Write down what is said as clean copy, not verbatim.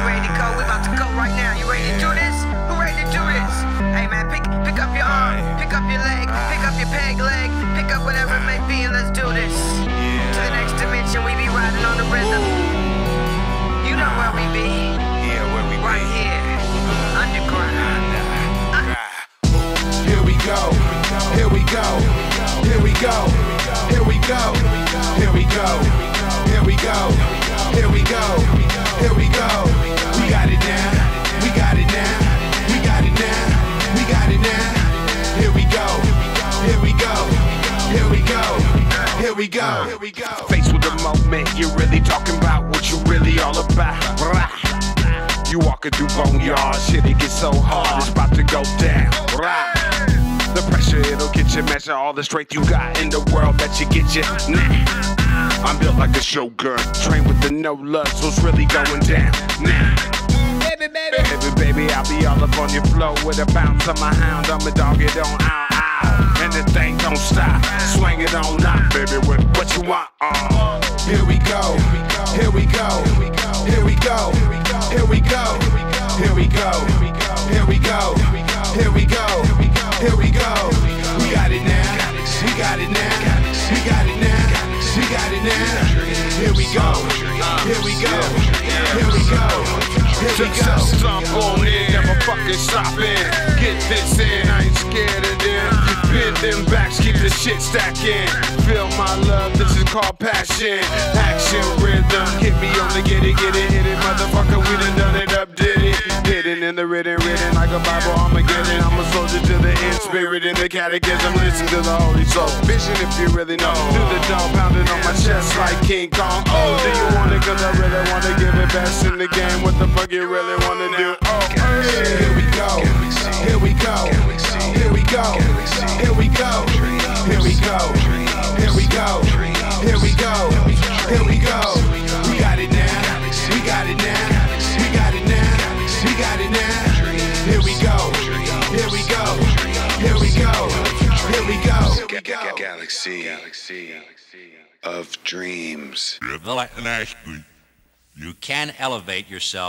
you ready to go? We about to go right now. You ready to do this? Who ready to do this? Hey man, pick up your arm, pick up your leg, pick up your peg leg, pick up whatever it may be, and let's do this. To the next dimension, we be riding on the rhythm. You know where we be. Yeah, where we be. Right here, underground. Here we go. Here we go. Here we go. Here we go. Here we go. Here we go. Here we go. Here we go. We got it now. We got it now. We got it now. We got it now. Here we go. Here we go. Here we go. Here we go. Here we go. Faced with the moment, you're really talking about what you're really all about. You walking through boneyards, shit it gets so hard, it's about to go down. The pressure, it'll get you, measure all the strength you got in the world that you get you. Nah, I'm built like a shogun, trained with the no love, so it's really going down. Nah, baby, baby, baby, baby, I'll be all up on your flow with a bounce on my hound, I'm a dog, it don't ow, and the thing don't stop, swing it on out, baby, with what you want. Here we go, here we go, here we go. Here we go, here we go, here we go, here we go, here we go. We got it now, we got it now, we got it now, we got it now. Here we go, here we go, here we go, here we go. Stomp on in, never fucking stop in. Get this in, I ain't scared of them. Bend them backs, keep the shit stacking. Feel my love, this is called passion. Action rhythm, hit me on the get it, hit it, motherfucker. We done done it up, did it. Hidden in the written, written like a Bible Armageddon. I'm a soldier to the end, spirit in the catechism. Listen to the Holy Soul, vision if you really know. Do the dog pounding on my chest like King Kong. Oh, do you want it? Cause I really wanna give it best in the game. What the fuck you really wanna do? Oh, here we go, here we go, here we go. Here we go, here we go, here we go, here we go, here we go. We got it now, we got it now, we got it now, we got it now. Here we go, here we go, here we go, here we go. Galaxy of Dreams. You can elevate yourself.